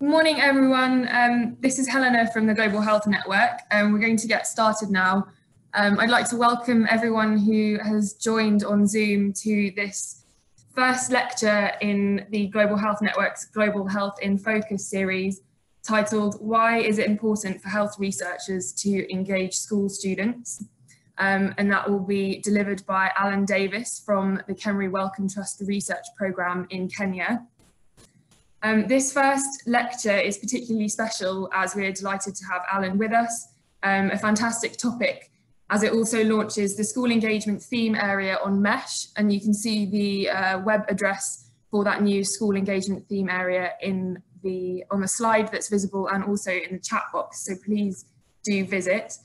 Good morning, everyone. This is Helena from the Global Health Network, and we're going to get started now. I'd like to welcome everyone who has joined on Zoom to this first lecture in the Global Health Network's Global Health in Focus series, titled Why is it important for health researchers to engage school students? And that will be delivered by Alun Davies from the Kemri Wellcome Trust Research Programme in Kenya. This first lecture is particularly special as we're delighted to have Alun with us, a fantastic topic as it also launches the school engagement theme area on MeSH, and you can see the web address for that new school engagement theme area in the, on the slide that's visible and also in the chat box, so please do visit.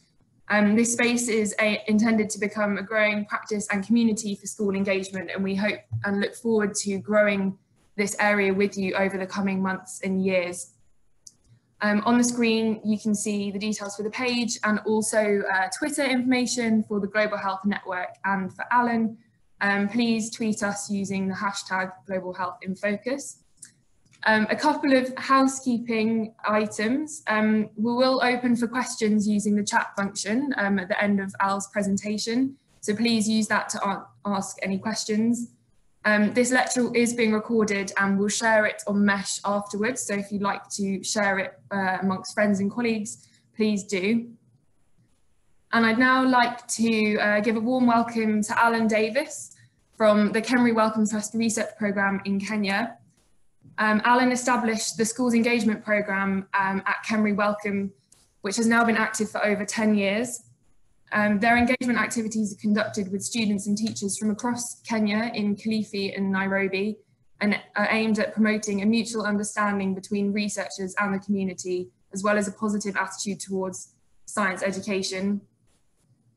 This space is intended to become a growing practice and community for school engagement, and we hope and look forward to growing this area with you over the coming months and years. On the screen you can see the details for the page and also Twitter information for the Global Health Network and for Alun. Please tweet us using the hashtag Global Health in Focus. A couple of housekeeping items. We will open for questions using the chat function at the end of Al's presentation, so please use that to ask any questions. This lecture is being recorded and we'll share it on MeSH afterwards, so if you'd like to share it amongst friends and colleagues, please do. And I'd now like to give a warm welcome to Alun Davies from the Kemri Wellcome Trust Research Programme in Kenya. Alun established the Schools Engagement Programme at Kemri Wellcome, which has now been active for over 10 years. Their engagement activities are conducted with students and teachers from across Kenya in Kilifi and Nairobi, and are aimed at promoting a mutual understanding between researchers and the community, as well as a positive attitude towards science education.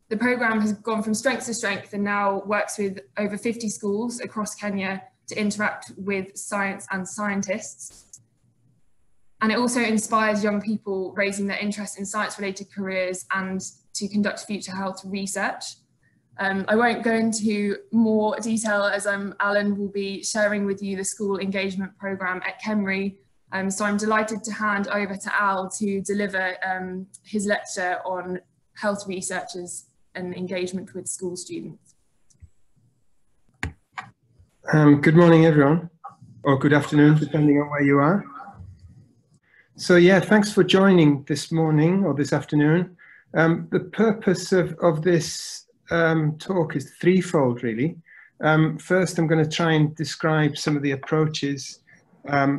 The programme has gone from strength to strength and now works with over 50 schools across Kenya to interact with science and scientists. And it also inspires young people, raising their interest in science-related careers and to conduct future health research. I won't go into more detail as Alun will be sharing with you the school engagement programme at Kemri, so I'm delighted to hand over to Al to deliver his lecture on health researchers and engagement with school students. Good morning everyone, or good afternoon depending on where you are. So yeah, thanks for joining this morning or this afternoon. The purpose of this talk is threefold, really. First, I'm going to try and describe some of the approaches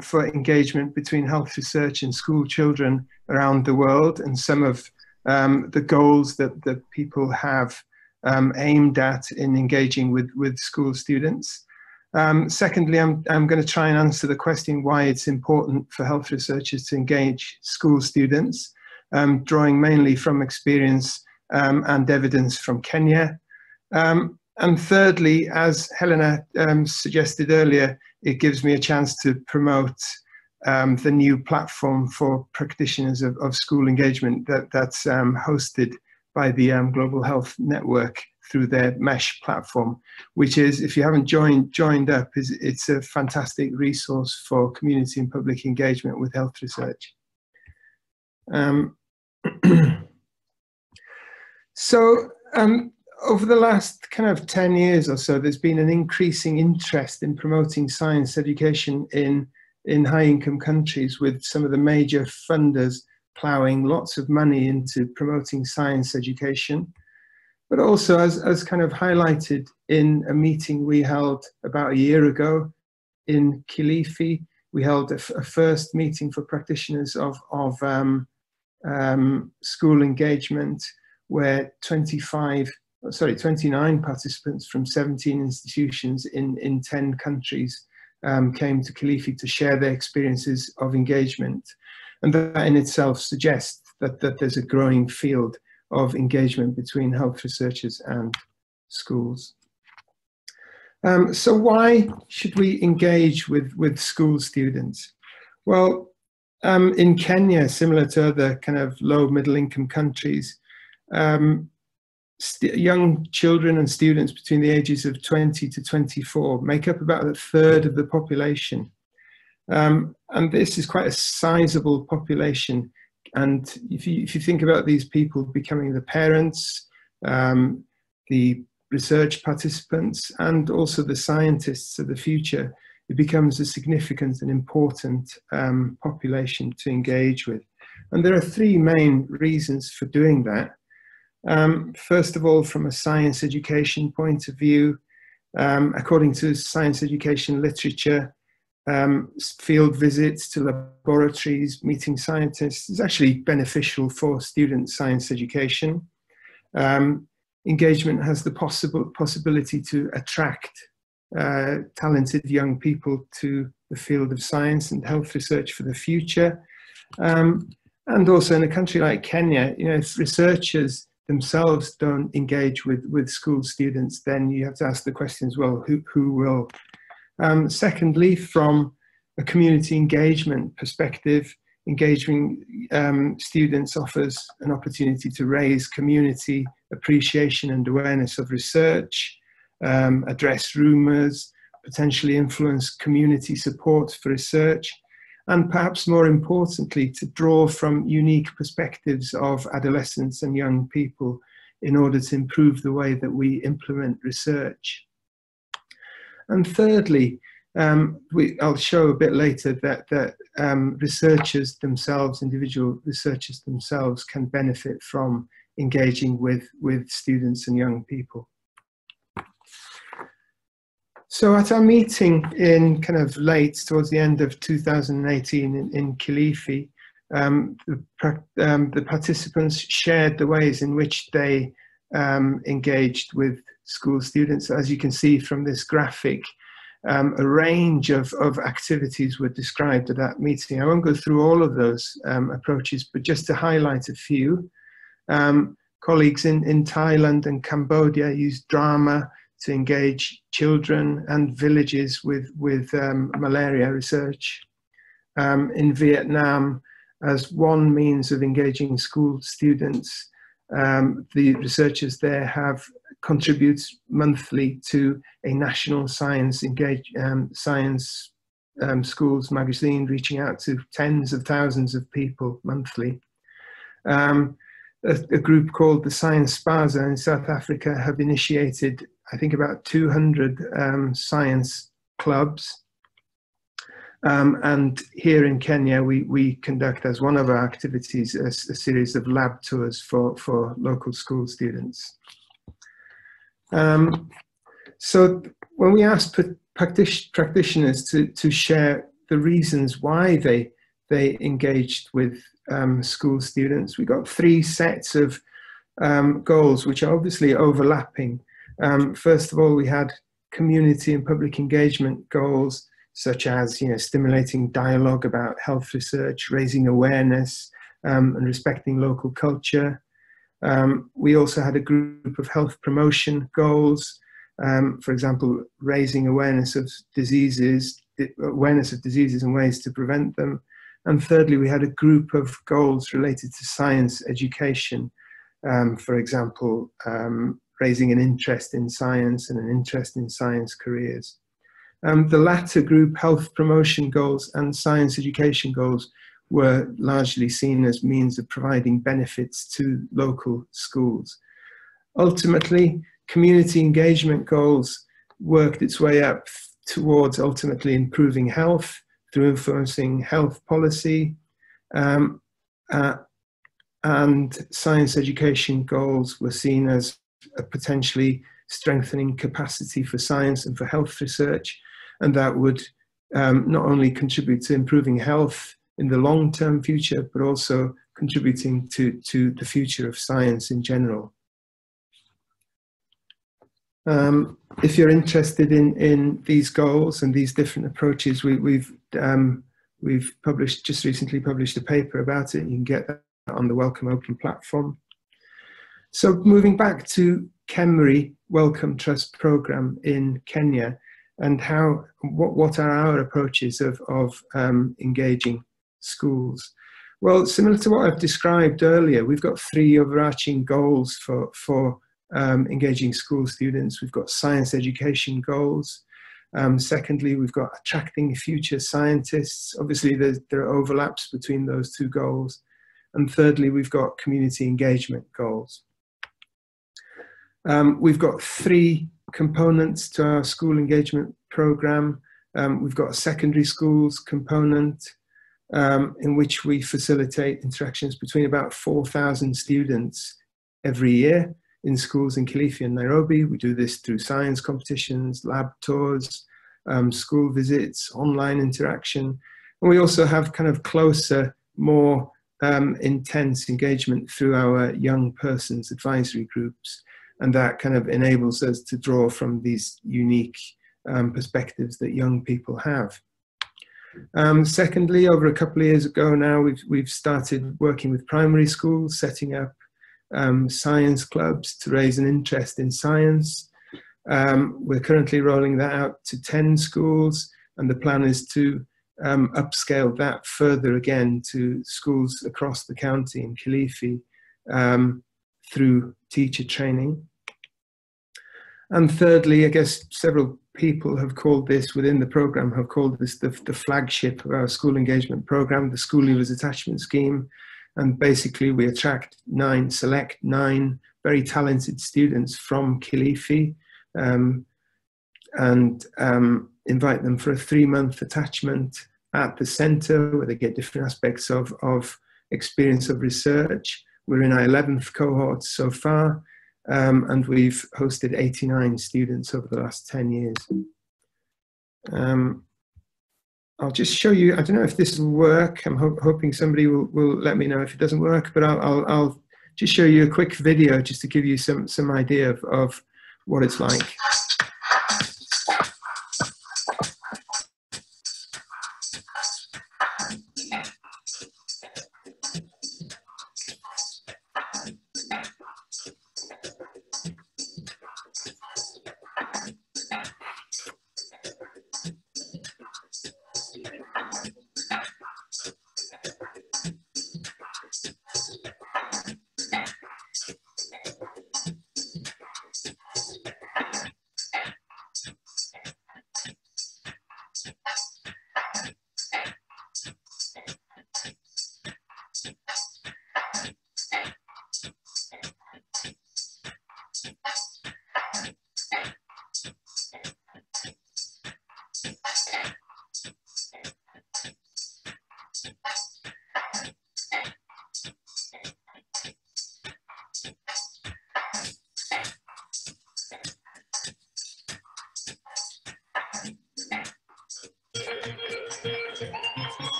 for engagement between health research and school children around the world, and some of the goals that people have aimed at in engaging with school students. Secondly, I'm going to try and answer the question why it's important for health researchers to engage school students, drawing mainly from experience and evidence from Kenya. And thirdly, as Helena suggested earlier, it gives me a chance to promote the new platform for practitioners of school engagement that's hosted by the Global Health Network through their MESH platform, which is, if you haven't joined up, it's a fantastic resource for community and public engagement with health research. So over the last kind of 10 years or so, there's been an increasing interest in promoting science education in high-income countries, with some of the major funders ploughing lots of money into promoting science education. But also, as kind of highlighted in a meeting we held about a year ago in Kilifi, we held a first meeting for practitioners of school engagement, where 29 participants from 17 institutions in 10 countries came to Kilifi to share their experiences of engagement. And that in itself suggests that there's a growing field of engagement between health researchers and schools. So why should we engage with school students? Well, in Kenya, similar to other kind of low middle income countries, young children and students between the ages of 20 to 24 make up about a third of the population. And this is quite a sizable population. And if you think about these people becoming the parents, the research participants, and also the scientists of the future, it becomes a significant and important population to engage with. And there are three main reasons for doing that. First of all, from a science education point of view, according to science education literature, field visits to laboratories, meeting scientists is actually beneficial for student science education. Engagement has the possibility to attract talented young people to the field of science and health research for the future. And also in a country like Kenya, you know, if researchers themselves don't engage with school students, then you have to ask the questions, well, who will? Secondly, from a community engagement perspective, engaging students offers an opportunity to raise community appreciation and awareness of research, address rumours, potentially influence community support for research, and perhaps more importantly, to draw from unique perspectives of adolescents and young people in order to improve the way that we implement research. And thirdly, I'll show a bit later that researchers themselves, individual researchers themselves, can benefit from engaging with students and young people. So at our meeting in kind of late, towards the end of 2018 in Kilifi, the participants shared the ways in which they engaged with school students. As you can see from this graphic, a range of activities were described at that meeting. I won't go through all of those approaches, but just to highlight a few. Colleagues in Thailand and Cambodia used drama to engage children and villages with malaria research. In Vietnam, as one means of engaging school students, the researchers there have contributed monthly to a national science schools magazine, reaching out to tens of thousands of people monthly. A group called the Science Spaza in South Africa have initiated, I think, about 200 science clubs. And here in Kenya, we conduct, as one of our activities, a series of lab tours for local school students. So when we asked practitioners to share the reasons why they engaged with school students, we got three sets of goals, which are obviously overlapping. First of all, we had community and public engagement goals, such as, you know, stimulating dialogue about health research, raising awareness, and respecting local culture. We also had a group of health promotion goals, for example, raising awareness of diseases, and ways to prevent them. And thirdly, we had a group of goals related to science education, for example, raising an interest in science and an interest in science careers. The latter group, health promotion goals and science education goals, were largely seen as means of providing benefits to local schools. Ultimately, community engagement goals worked its way up towards ultimately improving health through influencing health policy, and science education goals were seen as a potentially strengthening capacity for science and for health research, and that would not only contribute to improving health in the long-term future, but also contributing to the future of science in general. If you're interested in these goals and these different approaches, we've published, just recently published a paper about it. You can get that on the Wellcome Open platform. So moving back to KEMRI Wellcome Trust Programme in Kenya, and what are our approaches of engaging schools? Well, similar to what I've described earlier, we've got three overarching goals for engaging school students. We've got science education goals, Secondly, we've got attracting future scientists. Obviously, there are overlaps between those two goals. And thirdly, we've got community engagement goals. We've got three components to our school engagement programme. We've got a secondary schools component in which we facilitate interactions between about 4,000 students every year in schools in Kilifi and Nairobi. We do this through science competitions, lab tours, school visits, online interaction. And we also have kind of closer, more intense engagement through our young persons advisory groups. And that kind of enables us to draw from these unique perspectives that young people have. Secondly, over a couple of years ago now, we've started working with primary schools, setting up science clubs to raise an interest in science. We're currently rolling that out to 10 schools, and the plan is to upscale that further again to schools across the county in Kilifi through teacher training. And thirdly, I guess several people have called this within the programme, have called this the flagship of our school engagement programme, the School Leavers Attachment Scheme. And basically we select nine very talented students from Kilifi and invite them for a 3-month attachment at the centre where they get different aspects of experience of research. We're in our 11th cohort so far, and we've hosted 89 students over the last 10 years. I'll just show you, I don't know if this will work. I'm hoping somebody will let me know if it doesn't work, but I'll just show you a quick video just to give you some idea of what it's like.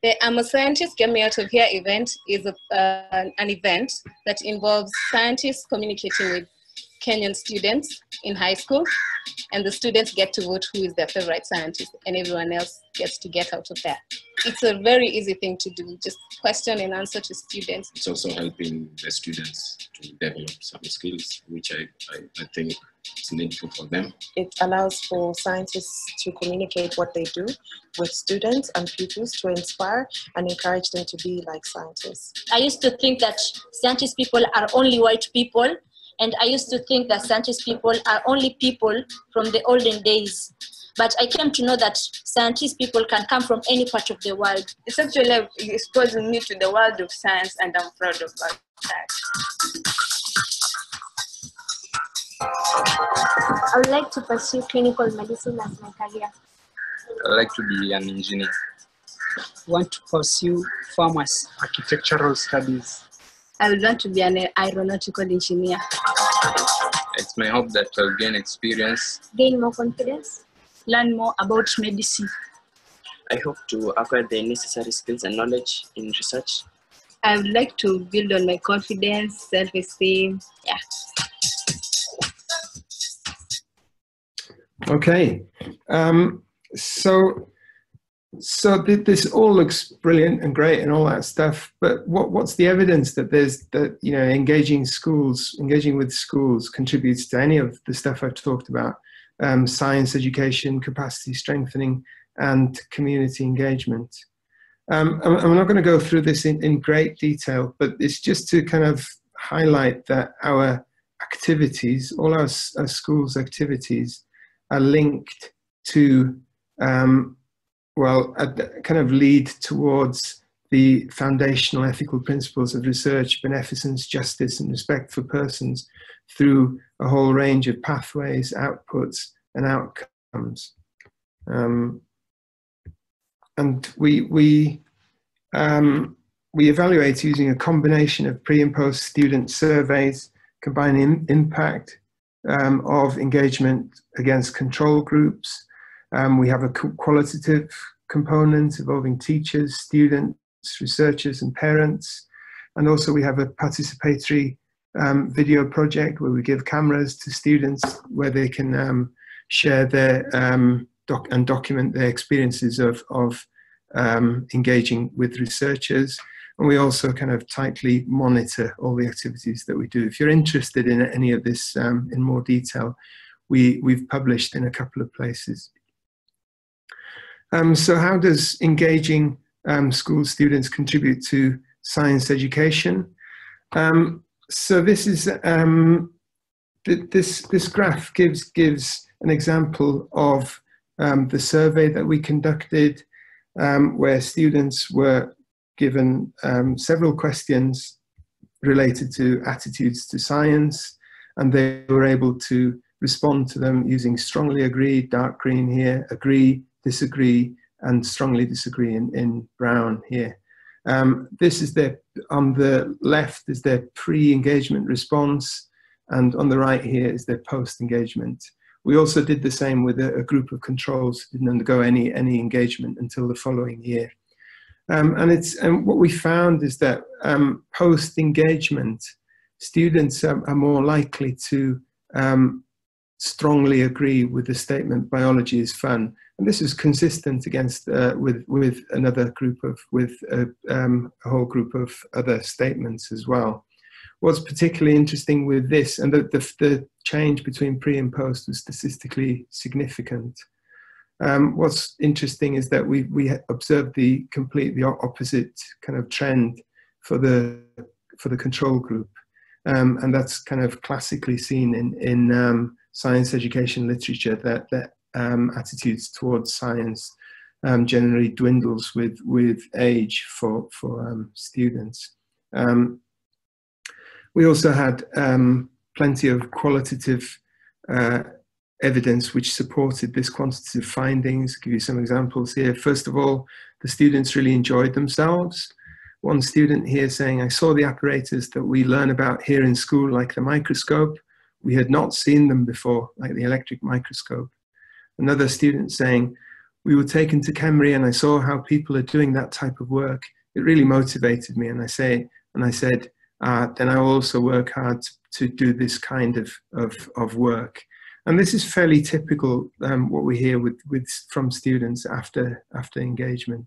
The I'm a Scientist Get Me Out of Here event is an event that involves scientists communicating with Kenyan students in high school, and the students get to vote who is their favorite scientist, and everyone else gets to get out of that. It's a very easy thing to do, just question and answer to students. It's also helping the students to develop some skills, which I think is needful for them. It allows for scientists to communicate what they do with students and pupils to inspire and encourage them to be like scientists. I used to think that scientist people are only white people, and I used to think that scientist people are only people from the olden days. But I came to know that scientist people can come from any part of the world. It's actually exposing me to the world of science, and I'm proud of that. I would like to pursue clinical medicine as my career. I would like to be an engineer. I want to pursue pharmacy. Architectural studies. I would want to be an aeronautical engineer. It's my hope that I'll gain experience. Gain more confidence. Learn more about medicine. I hope to acquire the necessary skills and knowledge in research. I would like to build on my confidence, self-esteem. Yeah. Okay, so this all looks brilliant and great and all that stuff, but what's the evidence that engaging with schools contributes to any of the stuff I've talked about? Science education, capacity strengthening, and community engagement. I'm not going to go through this in great detail, but it's just to kind of highlight that our activities, all our schools' activities, are linked to, kind of lead towards the foundational ethical principles of research, beneficence, justice, and respect for persons through a whole range of pathways, outputs, and outcomes. And we evaluate using a combination of pre and post student surveys, combining impact of engagement against control groups. We have a qualitative component involving teachers, students, researchers, and parents. And also we have a participatory video project where we give cameras to students where they can share their and document their experiences of engaging with researchers. And we also kind of tightly monitor all the activities that we do. If you're interested in any of this in more detail, we've published in a couple of places. So how does engaging school students contribute to science education? So this is, this graph gives an example of the survey that we conducted, where students were given several questions related to attitudes to science, and they were able to respond to them using strongly agree, dark green here, agree, disagree, and strongly disagree in brown here. This is their, on the left is their pre-engagement response, and on the right here is their post-engagement. We also did the same with a group of controls who didn't undergo any engagement until the following year. And what we found is that post-engagement, students are more likely to strongly agree with the statement, biology is fun. And this is consistent against with another group of a whole group of other statements as well. What's particularly interesting with this, and the change between pre and post was statistically significant. What's interesting is that we observed the completely opposite kind of trend for the control group, and that's kind of classically seen in science education literature that attitudes towards science generally dwindles with age for students. We also had plenty of qualitative evidence which supported this quantitative findings. I'll give you some examples here. First of all, the students really enjoyed themselves. One student here saying, I saw the apparatus that we learn about here in school, like the microscope. We had not seen them before, like the electric microscope. Another student saying, we were taken to KEMRI and I saw how people are doing that type of work. It really motivated me. And I said, then I also work hard to do this kind of work. And this is fairly typical, what we hear from students after engagement.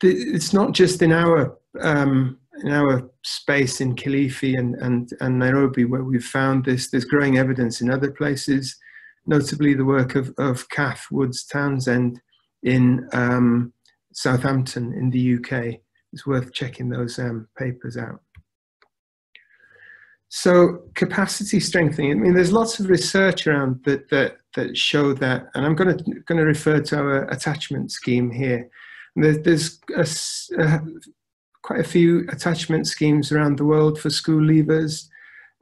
It's not just in our space in Kilifi and Nairobi where we've found this. There's growing evidence in other places, notably the work of Cath Woods Townsend in Southampton in the UK. It's worth checking those papers out. So capacity strengthening. I mean, there's lots of research around that show that, and I'm going to refer to our attachment scheme here. There's quite a few attachment schemes around the world for school leavers,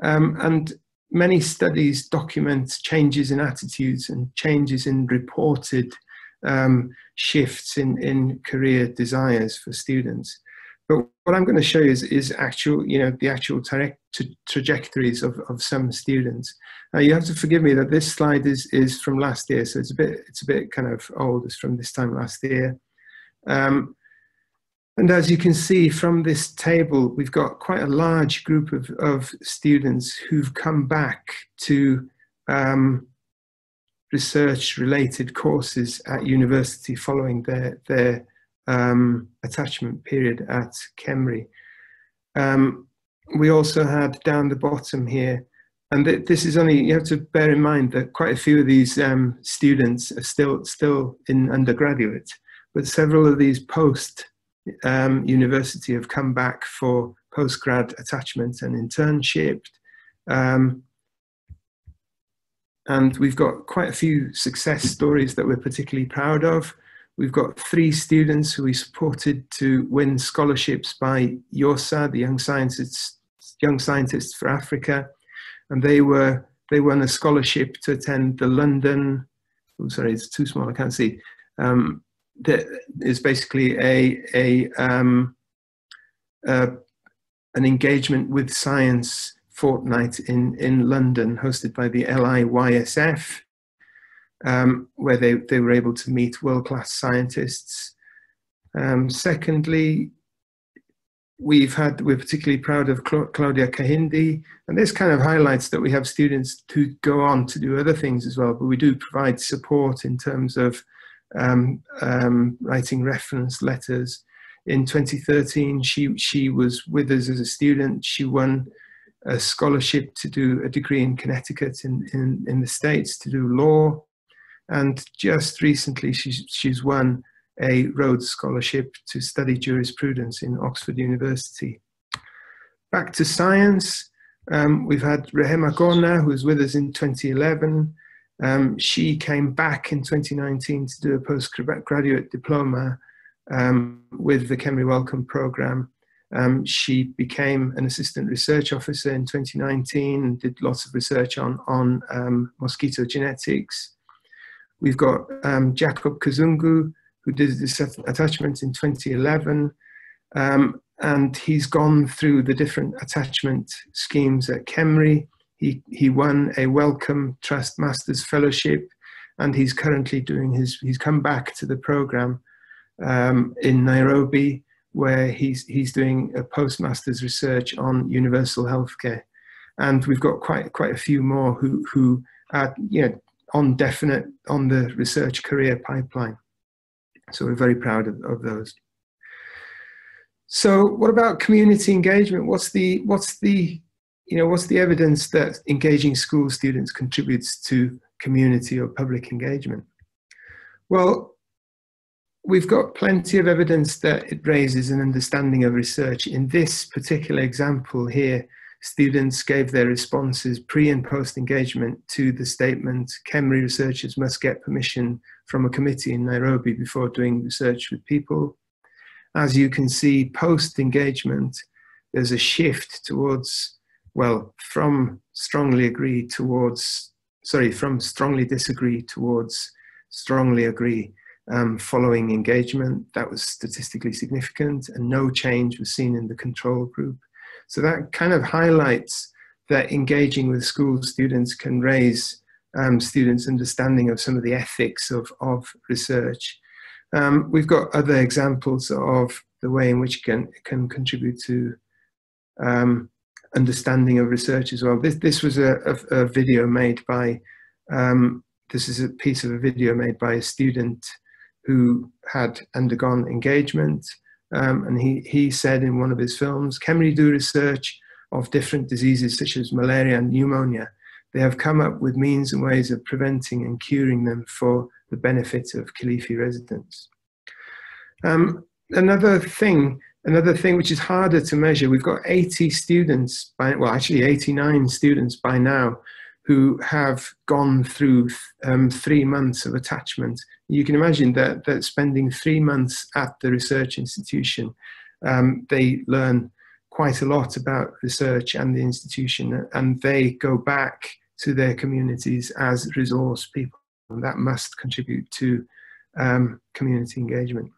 and many studies document changes in attitudes and changes in reported shifts in career desires for students. But what I'm going to show you is actual, you know, the actual trajectories of some students. Now you have to forgive me that this slide is from last year, so it's a bit kind of old. It's from this time last year. And as you can see from this table, we've got quite a large group of students who've come back to research-related courses at university following their attachment period at KEMRI. We also had down the bottom here, and this is only, you have to bear in mind that quite a few of these students are still in undergraduate, but several of these post-university have come back for postgrad attachment and internship. And we've got quite a few success stories that we're particularly proud of. We've got 3 students who we supported to win scholarships by YOSA, the Young Scientists for Africa, and they won a scholarship to attend the London, oh, sorry, it's too small, I can't see. That is basically an engagement with science fortnight in London, hosted by the LIYSF, where they were able to meet world-class scientists. Secondly, we're particularly proud of Claudia Kahindi, and this kind of highlights that we have students who go on to do other things as well, but we do provide support in terms of writing reference letters. In 2013, she was with us as a student. She won a scholarship to do a degree in Connecticut in the States to do law. And just recently, she's won a Rhodes Scholarship to study jurisprudence in Oxford University. Back to science, we've had Rehema Gona, who was with us in 2011. She came back in 2019 to do a postgraduate diploma with the Kemri Wellcome Programme. She became an assistant research officer in 2019 and did lots of research on mosquito genetics. We've got Jacob Kazungu, who did this attachment in 2011, and he's gone through the different attachment schemes at KEMRI. He won a Wellcome Trust Master's Fellowship, and he's currently doing he's come back to the program in Nairobi, where he's doing a postmaster's research on universal healthcare. And we've got quite a few more who are, you know, on the research career pipeline. So we're very proud of those. So what about community engagement? What's the evidence that engaging school students contributes to community or public engagement? Well, we've got plenty of evidence that it raises an understanding of research. In this particular example here, students gave their responses pre and post engagement to the statement, "KEMRI researchers must get permission from a committee in Nairobi before doing research with people." As you can see, post engagement, there's a shift towards, well, from strongly disagree towards strongly agree following engagement. That was statistically significant, and no change was seen in the control group. So that kind of highlights that engaging with school students can raise students' understanding of some of the ethics of research. We've got other examples of the way in which it can contribute to understanding of research as well. This was a video made by, this is a piece of a video made by a student who had undergone engagement, and he said in one of his films, "KEMRI do research of different diseases such as malaria and pneumonia. They have come up with means and ways of preventing and curing them for the benefit of Kilifi residents." Another thing which is harder to measure, we've got 80 students, well actually 89 students by now, who have gone through 3 months of attachment. You can imagine that spending 3 months at the research institution, they learn quite a lot about research and the institution, and they go back to their communities as resource people, and that must contribute to community engagement.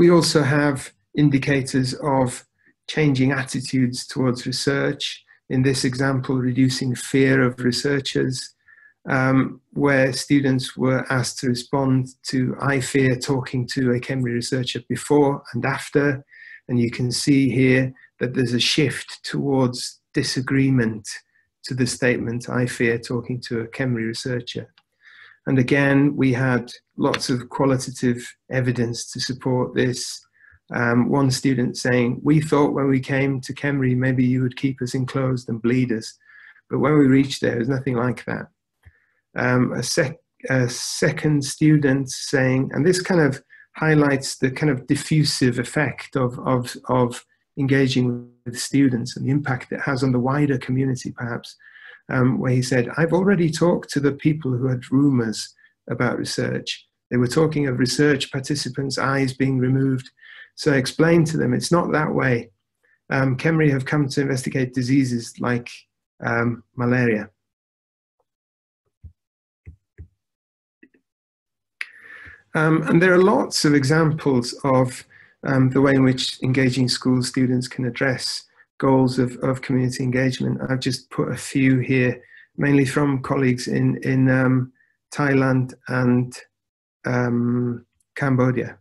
We also have indicators of changing attitudes towards research. In this example, reducing fear of researchers, where students were asked to respond to "I fear talking to a KEMRI researcher" before and after. And you can see here that there's a shift towards disagreement to the statement "I fear talking to a KEMRI researcher." And again, we had lots of qualitative evidence to support this. One student saying, "We thought when we came to KEMRI, maybe you would keep us enclosed and bleed us. But when we reached there, it was nothing like that." A second student saying, and this kind of highlights the kind of diffusive effect of engaging with students and the impact it has on the wider community, perhaps, where he said, I've already talked to the people who had rumours about research. They were talking of research participants' eyes being removed. So I explained to them, it's not that way. KEMRI have come to investigate diseases like malaria. And there are lots of examples of the way in which engaging school students can address goals of community engagement. I've just put a few here, mainly from colleagues in Thailand and Cambodia.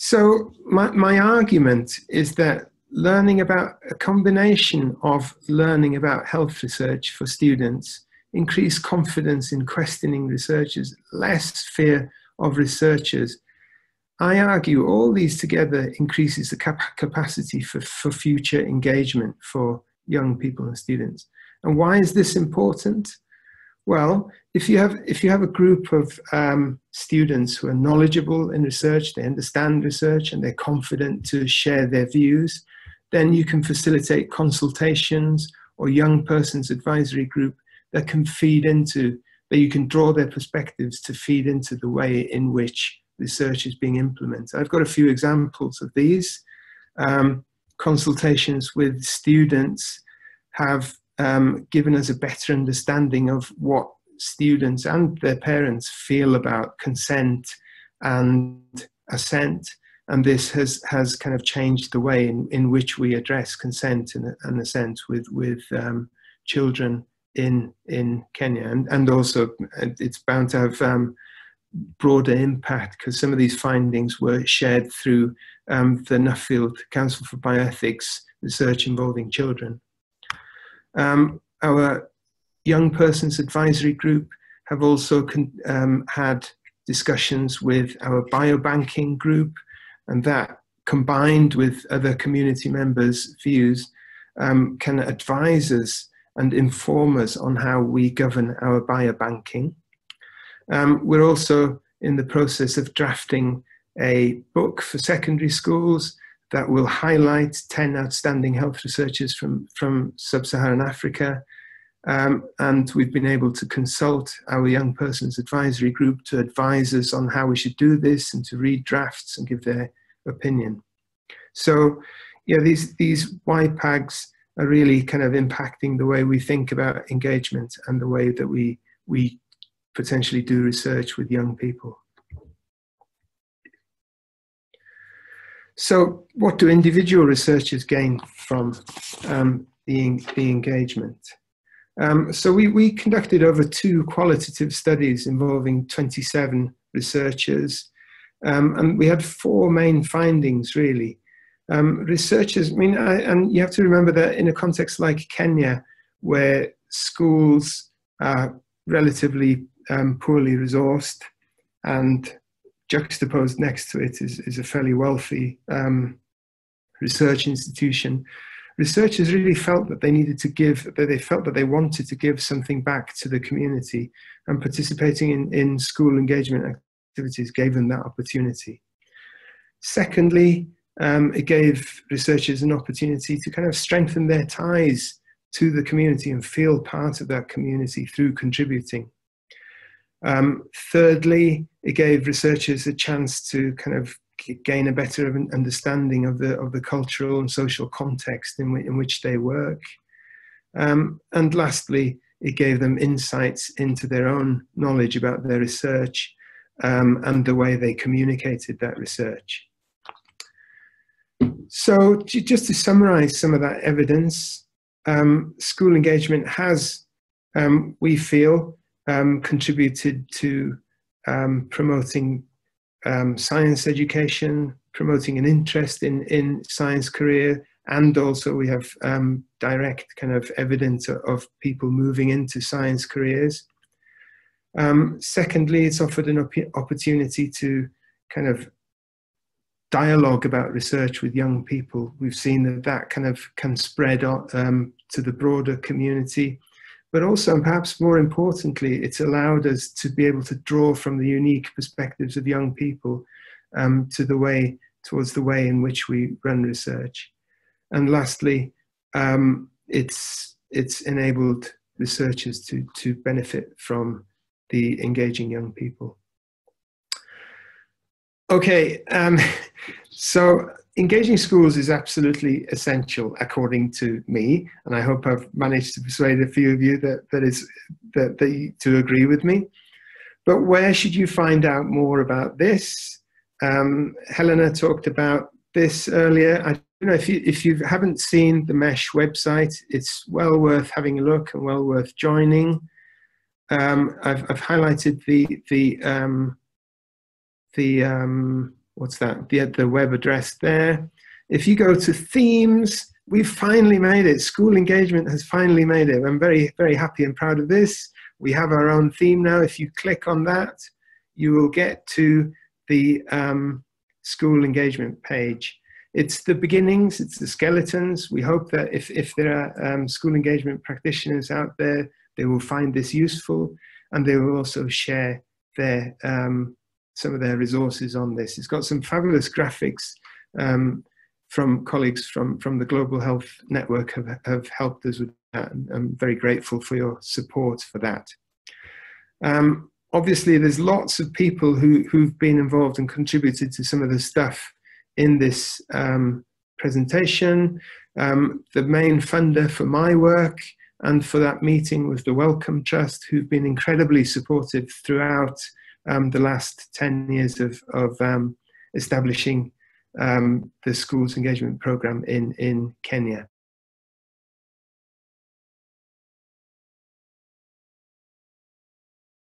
So my argument is that learning about a combination of learning about health research for students, increased confidence in questioning researchers, less fear of researchers. I argue all these together increases the capacity for future engagement for young people and students. And why is this important? Well, if you have a group of students who are knowledgeable in research, they understand research and they're confident to share their views, then you can facilitate consultations or young person's advisory group that can feed into, that you can draw their perspectives to feed into the way in which research is being implemented. I've got a few examples of these. Consultations with students have given us a better understanding of what students and their parents feel about consent and assent. And this has kind of changed the way in which we address consent and assent with children in Kenya. And also it's bound to have broader impact, because some of these findings were shared through the Nuffield Council for Bioethics research involving children. Our young persons advisory group have also had discussions with our biobanking group, and that, combined with other community members' views, can advise us and inform us on how we govern our biobanking. We're also in the process of drafting a book for secondary schools that will highlight 10 outstanding health researchers from sub-Saharan Africa. And we've been able to consult our young persons advisory group to advise us on how we should do this and to read drafts and give their opinion. So yeah, these YPAGs are really kind of impacting the way we think about engagement and the way that we potentially do research with young people. So what do individual researchers gain from the engagement? So we conducted over 2 qualitative studies involving 27 researchers, and we had 4 main findings, really. Researchers, and you have to remember that in a context like Kenya, where schools are relatively poorly resourced, and juxtaposed next to it is a fairly wealthy research institution. Researchers really felt that they wanted to give something back to the community, and participating in school engagement activities gave them that opportunity. Secondly, it gave researchers an opportunity to kind of strengthen their ties to the community and feel part of that community through contributing. Thirdly, it gave researchers a chance to kind of gain a better understanding of the cultural and social context in which they work. And lastly, it gave them insights into their own knowledge about their research and the way they communicated that research. So just to summarize some of that evidence, school engagement has, we feel, contributed to promoting science education, promoting an interest in science career, and also we have direct kind of evidence of people moving into science careers. Secondly, it's offered an opportunity to kind of dialogue about research with young people. We've seen that kind of can spread to the broader community. But also, and perhaps more importantly, it's allowed us to be able to draw from the unique perspectives of young people towards the way in which we run research. And lastly, it's enabled researchers to benefit from the engaging young people. Okay, so engaging schools is absolutely essential, according to me, and I hope I've managed to persuade a few of you to agree with me. But where should you find out more about this? Helena talked about this earlier. I don't know if you haven't seen the MESH website, it's well worth having a look and well worth joining. I've highlighted the web address there. If you go to themes, we've finally made it. School engagement has finally made it. I'm very, very happy and proud of this. We have our own theme now. If you click on that, you will get to the school engagement page. It's the beginnings, it's the skeletons. We hope that if there are school engagement practitioners out there, they will find this useful, and they will also share their some of their resources on this. It's got some fabulous graphics from colleagues from the Global Health Network have helped us with that. I'm very grateful for your support for that. Obviously, there's lots of people who've been involved and contributed to some of the stuff in this presentation. The main funder for my work and for that meeting was the Wellcome Trust, who've been incredibly supportive throughout the last 10 years of establishing the schools engagement program in Kenya.